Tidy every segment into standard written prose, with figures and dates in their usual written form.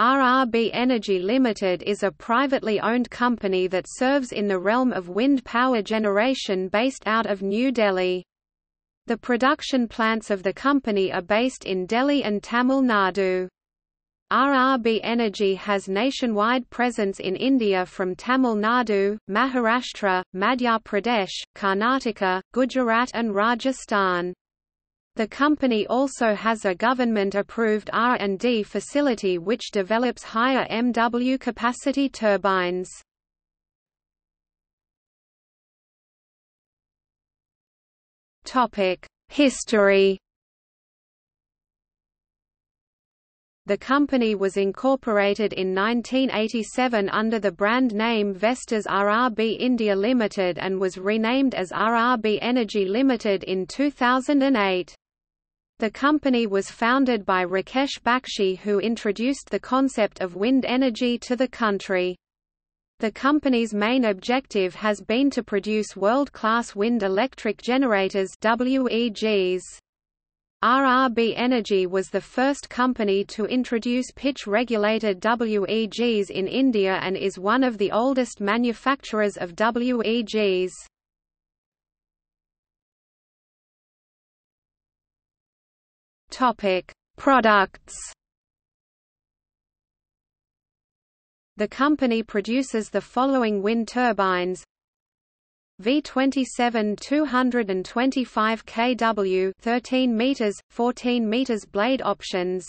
RRB Energy Limited is a privately owned company that serves in the realm of wind power generation based out of New Delhi. The production plants of the company are based in Delhi and Tamil Nadu. RRB Energy has nationwide presence in India from Tamil Nadu, Maharashtra, Madhya Pradesh, Karnataka, Gujarat and Rajasthan. The company also has a government-approved R&D facility which develops higher MW capacity turbines. History. The company was incorporated in 1987 under the brand name Vestas RRB India Limited and was renamed as RRB Energy Limited in 2008. The company was founded by Rakesh Bakshi, who introduced the concept of wind energy to the country. The company's main objective has been to produce world-class wind electric generators (WEGs). RRB Energy was the first company to introduce pitch-regulated WEGs in India and is one of the oldest manufacturers of WEGs. Products. The company produces the following wind turbines: V27 225 kW 13 meters 14 meters blade options,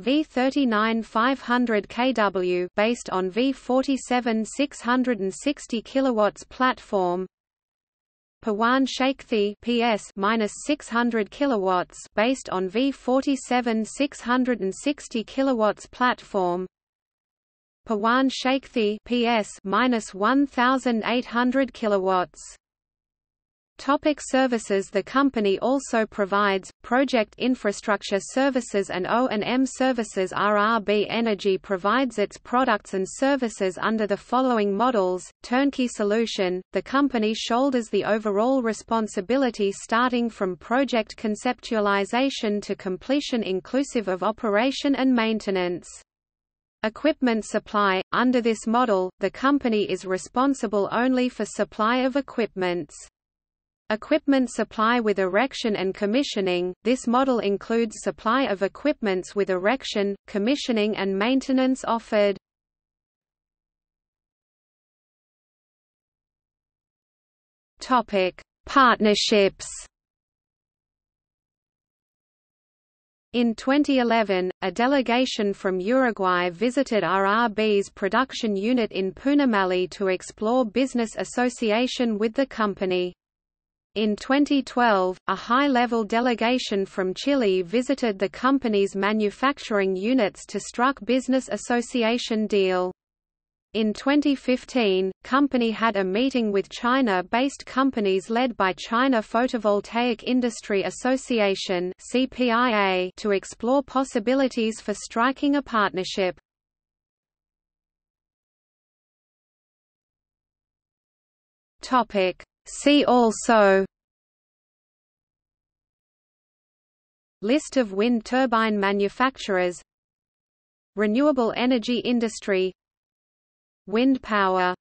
V39 500 kW based on V47 660 kilowatts platform, Pawan Shakthi PS-600 kilowatts based on V47 660 kilowatts platform, Pawan Shakthi PS-1800 kilowatts. Topic services. The company also provides project infrastructure services and O&M services. RRB Energy provides its products and services under the following models: turnkey solution. The company shoulders the overall responsibility starting from project conceptualization to completion inclusive of operation and maintenance. Equipment supply. Under this model, the company is responsible only for supply of equipments. Equipment supply with erection and commissioning. This model includes supply of equipments with erection, commissioning and maintenance offered. Partnerships. In 2011, a delegation from Uruguay visited RRB's production unit in Punamalí to explore business association with the company. In 2012, a high-level delegation from Chile visited the company's manufacturing units to strike business association deal. In 2015, company had a meeting with China-based companies led by China Photovoltaic Industry Association (CPIA) to explore possibilities for striking a partnership. Topic: See also. List of wind turbine manufacturers. Renewable energy industry. Wind power.